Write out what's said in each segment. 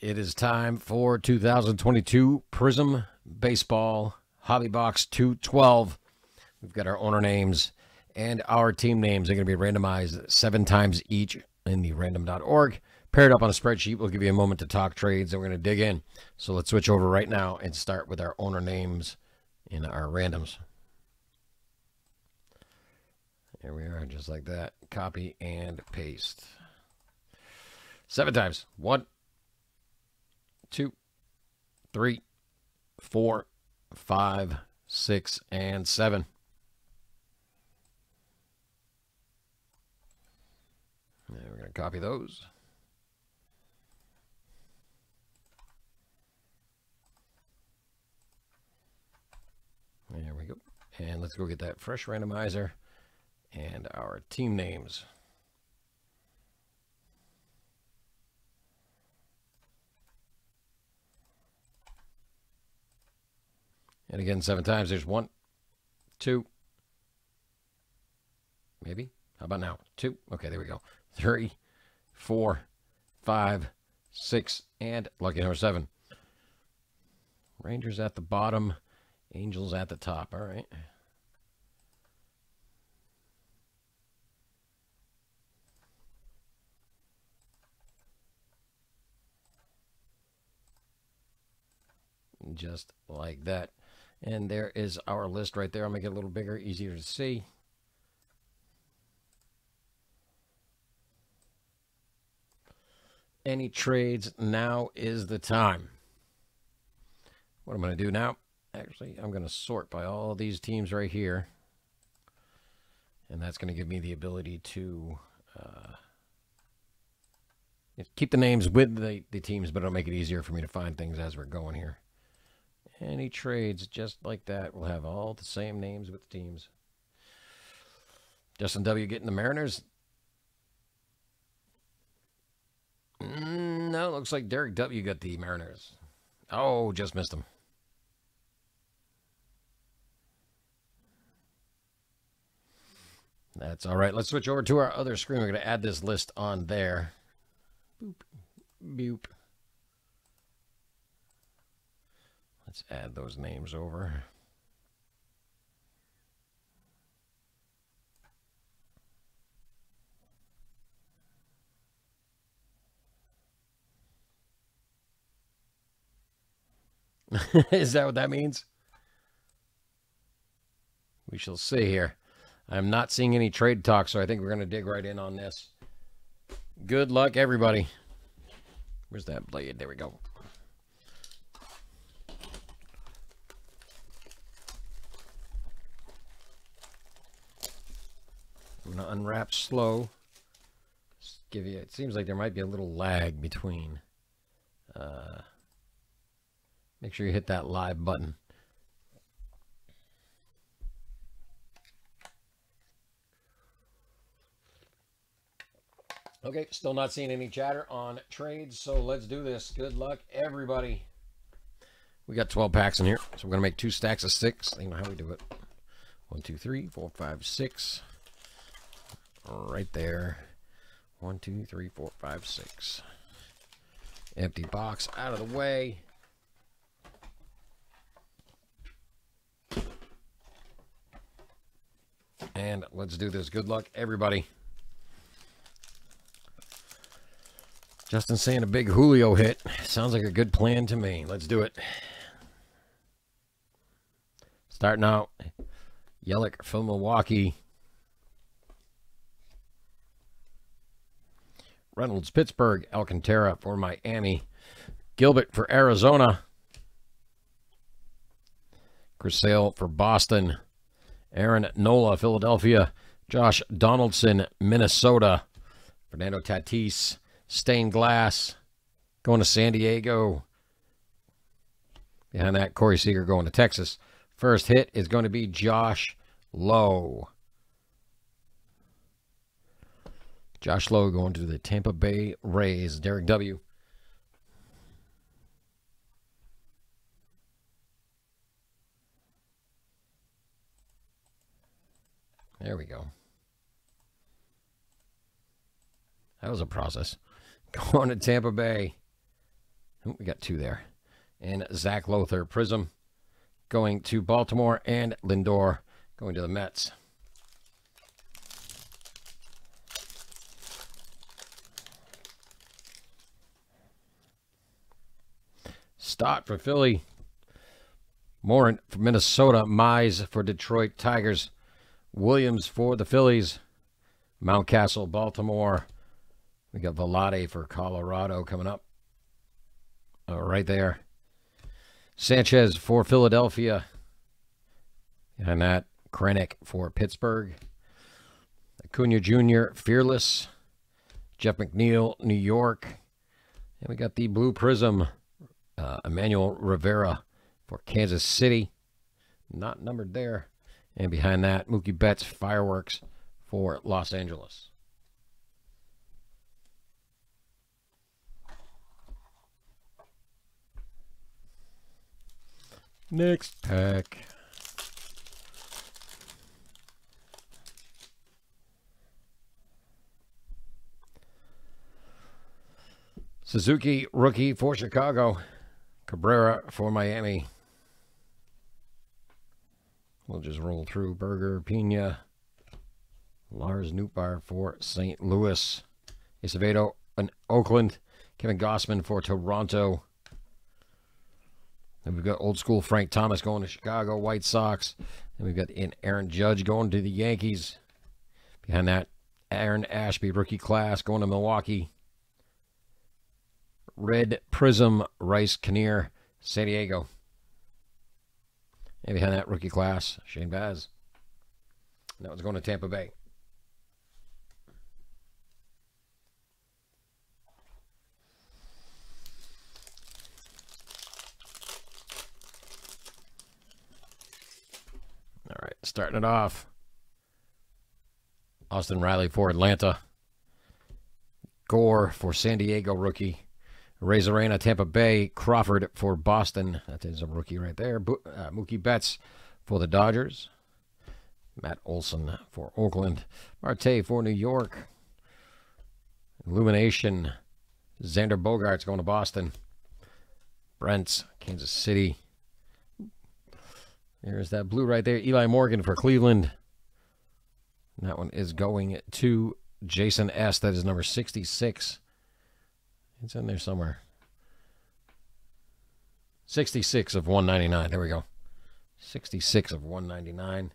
It is time for 2022 Prizm Baseball Hobby Box 212. We've got our owner names and our team names. They're going to be randomized 7 times each in the random.org. Paired up on a spreadsheet. We'll give you a moment to talk trades and we're going to dig in. So let's switch over right now and start with our owner names and our randoms. Here we are, just like that. Copy and paste. 7 times. 1, 2, 3, 4, 5, 6, and 7. And we're going to copy those. There we go. And let's go get that fresh randomizer and our team names. And again, 7 times. There's 1, 2, maybe. How about now? 2. Okay, there we go. 3, 4, 5, 6, and lucky number 7. Rangers at the bottom, Angels at the top. All right. Just like that. And there is our list right there. I'll make it a little bigger, easier to see. Any trades, now is the time. What I'm going to do now, actually, I'm going to sort by all these teams right here. And that's going to give me the ability to keep the names with the teams, but it'll make it easier for me to find things as we're going here. Any trades just like that will have all the same names with the teams. Justin W. getting the Mariners. No, it looks like Derek W. got the Mariners. Oh, just missed him. That's all right. Let's switch over to our other screen. We're going to add this list on there. Boop. Boop. Let's add those names over. Is that what that means? We shall see here. I'm not seeing any trade talk, so I think we're going to dig right in on this. Good luck, everybody. Where's that blade? There we go. I'm going to unwrap slow. Just give you, it seems like there might be a little lag between. Make sure you hit that live button. Okay, still not seeing any chatter on trades, so let's do this. Good luck, everybody. We got 12 packs in here, so we're going to make 2 stacks of 6. You know how we do it. 1, 2, 3, 4, 5, 6. Right there. 1, 2, 3, 4, 5, 6. Empty box out of the way. And let's do this. Good luck, everybody. Justin saying a big Julio hit. Sounds like a good plan to me. Let's do it. Starting out. Yelich from Milwaukee. Reynolds, Pittsburgh. Alcantara for Miami. Gilbert for Arizona. Chris Sale for Boston. Aaron Nola, Philadelphia. Josh Donaldson, Minnesota. Fernando Tatis, stained glass. Going to San Diego. Behind that, Corey Seager going to Texas. First hit is going to be Josh Lowe. Josh Lowe going to the Tampa Bay Rays. Derek W. There we go. That was a process. Going to Tampa Bay. Ooh, we got two there. And Zach Lothar, Prism, going to Baltimore, and Lindor going to the Mets. Stott for Philly. Morin for Minnesota. Mize for Detroit Tigers. Williams for the Phillies. Mountcastle, Baltimore. We got Velade for Colorado coming up. Right there. Sanchez for Philadelphia. And that Krenick for Pittsburgh. Acuna Jr. Fearless. Jeff McNeil, New York. And we got the Blue Prism. Emmanuel Rivera for Kansas City. Not numbered there. And behind that, Mookie Betts Fireworks for Los Angeles. Next pack. Suzuki rookie for Chicago. Cabrera for Miami. We'll just roll through. Berger, Pena. Lars Nootbaar for St. Louis. Acevedo in Oakland. Kevin Gausman for Toronto. And we've got old school Frank Thomas going to Chicago, White Sox. And we've got an Aaron Judge going to the Yankees. Behind that, Aaron Ashby, rookie class, going to Milwaukee. Red Prism, Rice Kinnear, San Diego. And behind that, rookie class, Shane Baz. And that one's going to Tampa Bay. All right, starting it off. Austin Riley for Atlanta. Gore for San Diego, rookie. Arozarena, Tampa Bay. Crawford for Boston. That is a rookie right there. Mookie Betts for the Dodgers. Matt Olson for Oakland. Marte for New York. Illumination. Xander Bogaerts going to Boston. Brents, Kansas City. There's that blue right there. Eli Morgan for Cleveland. And that one is going to Jason S. That is number 66. It's in there somewhere. 66 of 199. There we go. 66 of 199.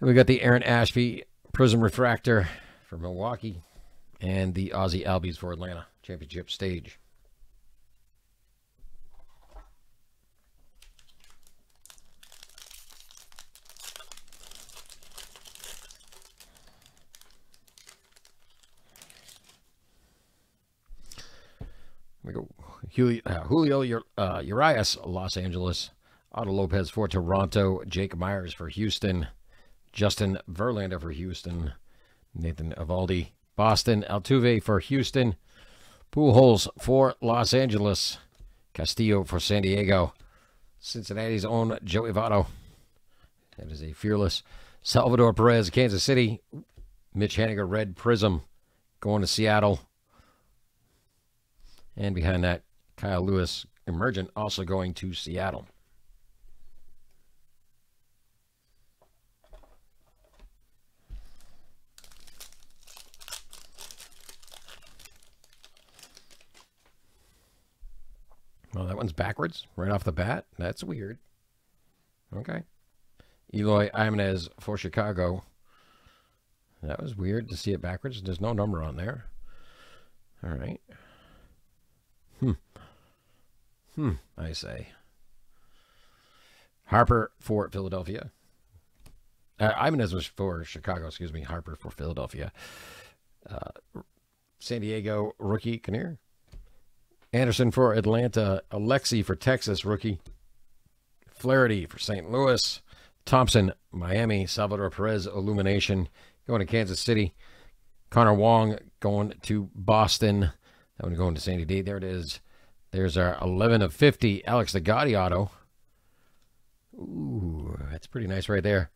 And we got the Aaron Ashby Prism Refractor for Milwaukee. And the Ozzie Albies for Atlanta. Championship stage. We go Julio Urias, Los Angeles. Otto Lopez for Toronto. Jake Myers for Houston. Justin Verlander for Houston. Nathan Eovaldi, Boston. Altuve for Houston. Pujols for Los Angeles. Castillo for San Diego. Cincinnati's own Joey Votto. That is a fearless. Salvador Perez, Kansas City. Mitch Haniger, Red Prism, going to Seattle. And behind that, Kyle Lewis, Emergent, also going to Seattle. Well, that one's backwards right off the bat. That's weird. Okay. Eloy Jimenez for Chicago. That was weird to see it backwards. There's no number on there. All right. I say. Harper for Philadelphia. Ibanez was for Chicago, excuse me. Harper for Philadelphia. San Diego, rookie, Kinnear. Anderson for Atlanta. Alexi for Texas, rookie. Flaherty for St. Louis. Thompson, Miami. Salvador Perez, Illumination, going to Kansas City. Connor Wong going to Boston. That one going to Sandy D. There it is. There's our 11 of 50. Alex the Gotti auto. Ooh, that's pretty nice right there.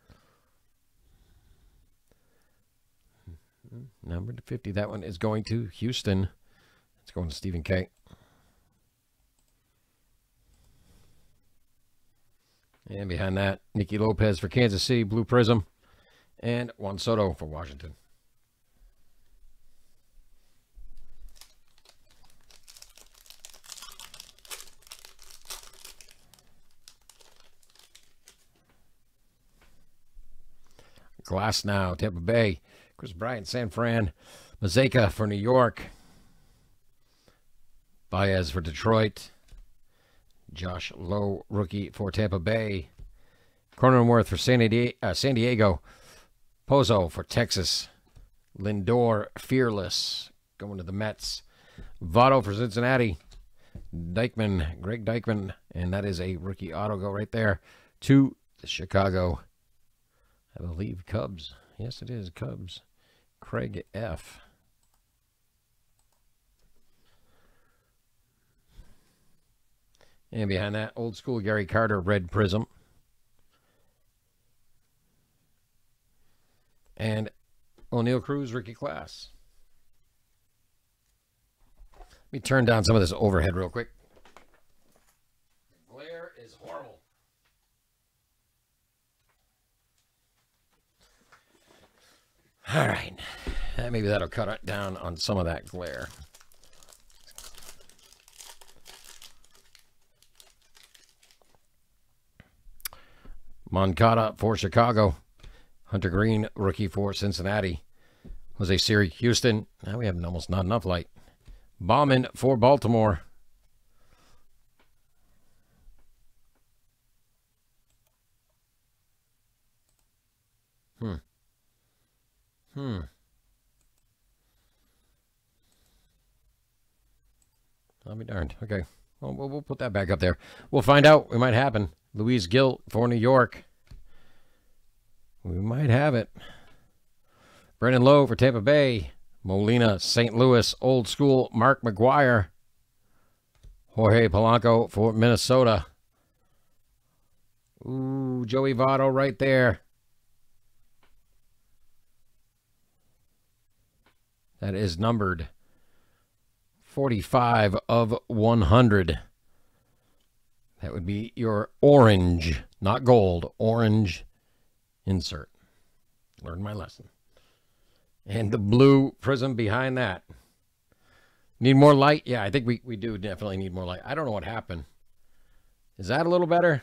Number 50. That one is going to Houston. It's going to Stephen K. And behind that, Nicky Lopez for Kansas City, Blue Prism. And Juan Soto for Washington. Glass now, Tampa Bay. Chris Bryant, San Fran. Mazeka for New York. Baez for Detroit. Josh Lowe, rookie for Tampa Bay. Cronenworth for San Diego. Pozo for Texas. Lindor, fearless, going to the Mets. Votto for Cincinnati. Dykeman, Greg Dykeman, and that is a rookie auto go right there to the Chicago, I believe, Cubs. Yes, it is Cubs. Craig F. And behind that, old school Gary Carter, red prism. And O'Neill Cruz, Ricky Class. Let me turn down some of this overhead real quick. The glare is horrible. All right. Maybe that'll cut it down on some of that glare. Moncada for Chicago. Hunter Green, rookie for Cincinnati. Jose Siri, Houston. Now we have almost not enough light. Bauman for Baltimore. I'll be darned. Okay. Well, we'll put that back up there. We'll find out. It might happen. Luis Gil for New York. We might have it. Brendan Lowe for Tampa Bay. Molina, St. Louis, old school. Mark McGuire. Jorge Polanco for Minnesota. Ooh, Joey Votto right there. That is numbered 45 of 100. That would be your orange, not gold, orange insert. Learned my lesson. And the blue prism behind that. Need more light? Yeah, I think we do definitely need more light. I don't know what happened. Is that a little better?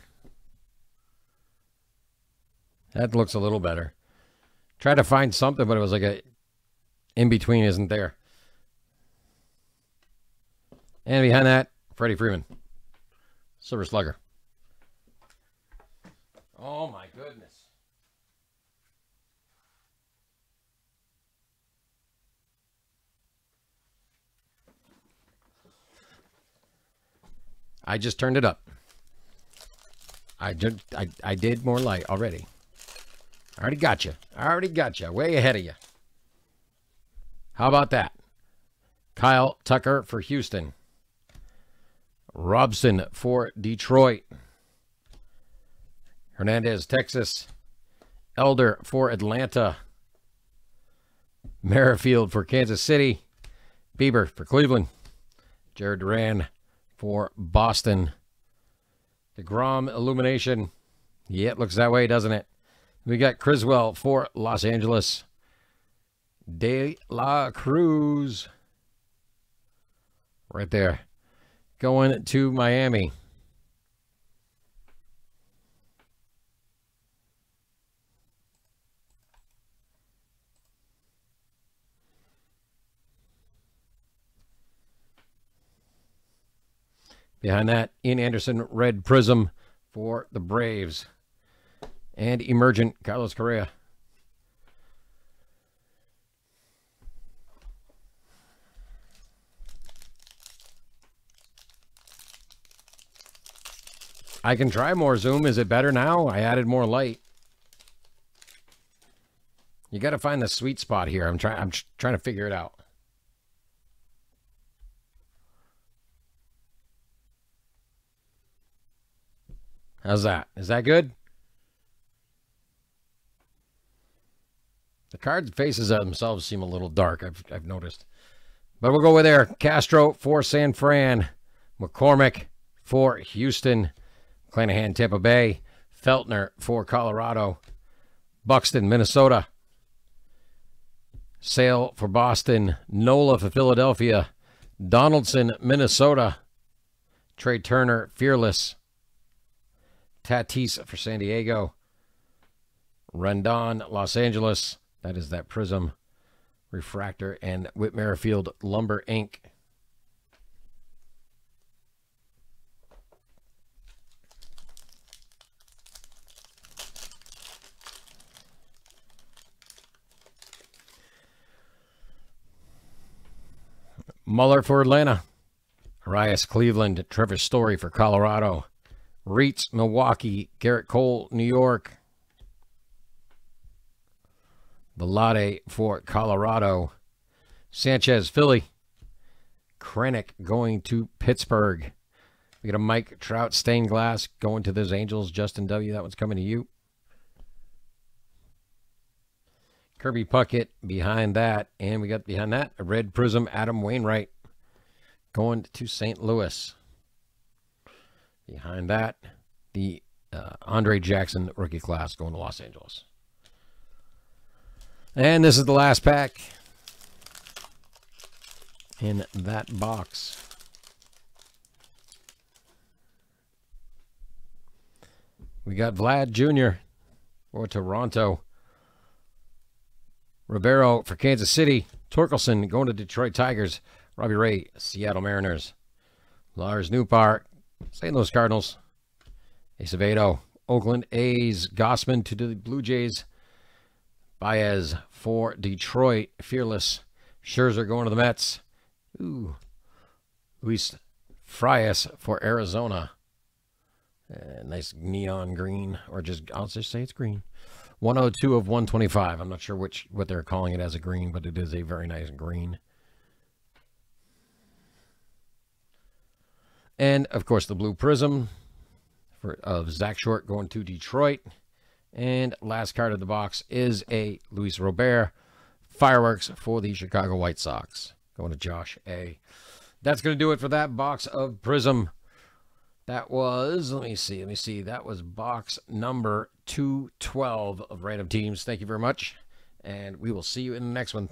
That looks a little better. Tried to find something, but it was like a in-between isn't there. And behind that, Freddie Freeman. Silver Slugger. Oh, my goodness. I just turned it up. I did more light already. I already got you. I already got you. Way ahead of you. How about that? Kyle Tucker for Houston. Robson for Detroit. Hernandez, Texas. Elder for Atlanta. Merrifield for Kansas City. Bieber for Cleveland. Jared Duran for Boston. DeGrom Illumination. Yeah, it looks that way, doesn't it? We got Criswell for Los Angeles. De La Cruz. Right there. Going to Miami. Behind that, Ian Anderson, red prism for the Braves. And emergent, Carlos Correa. I can try more zoom. Is it better now? I added more light. You got to find the sweet spot here. I'm trying to figure it out. How's that? Is that good? The card faces themselves seem a little dark, I've noticed. But we'll go with there. Castro for San Fran. McCormick for Houston. McClanahan, Tampa Bay. Feltner for Colorado. Buxton, Minnesota. Sale for Boston. Nola for Philadelphia. Donaldson, Minnesota. Trey Turner, Fearless. Tatis for San Diego. Rendon, Los Angeles. That is that Prism Refractor. And Whit Merrifield, Lumber, Inc. Muller for Atlanta. Arias, Cleveland. Trevor Story for Colorado. Reitz, Milwaukee. Garrett Cole, New York. Velade for Colorado. Sanchez, Philly. Krenick going to Pittsburgh. We got a Mike Trout stained glass going to those Angels. Justin W., that one's coming to you. Kirby Puckett behind that. And we got behind that a red prism, Adam Wainwright going to St. Louis. Behind that, the Andre Jackson rookie class going to Los Angeles. And this is the last pack in that box. We got Vlad Jr. for Toronto. Ribeiro for Kansas City. Torkelson going to Detroit Tigers. Robbie Ray, Seattle Mariners. Lars Newbar, St. Louis Cardinals. Acevedo, Oakland A's. Gossman to the Blue Jays. Baez for Detroit. Fearless. Scherzer going to the Mets. Ooh. Luis Frias for Arizona. Nice neon green, or just, I'll just say it's green. 102 of 125. I'm not sure what they're calling it as a green, but it is a very nice green. And, of course, the blue prism of Zach Short going to Detroit. And last card of the box is a Luis Robert fireworks for the Chicago White Sox going to Josh A. That's going to do it for that box of prism. That was, let me see. That was box number 212 of Random Teams. Thank you very much, and we will see you in the next one.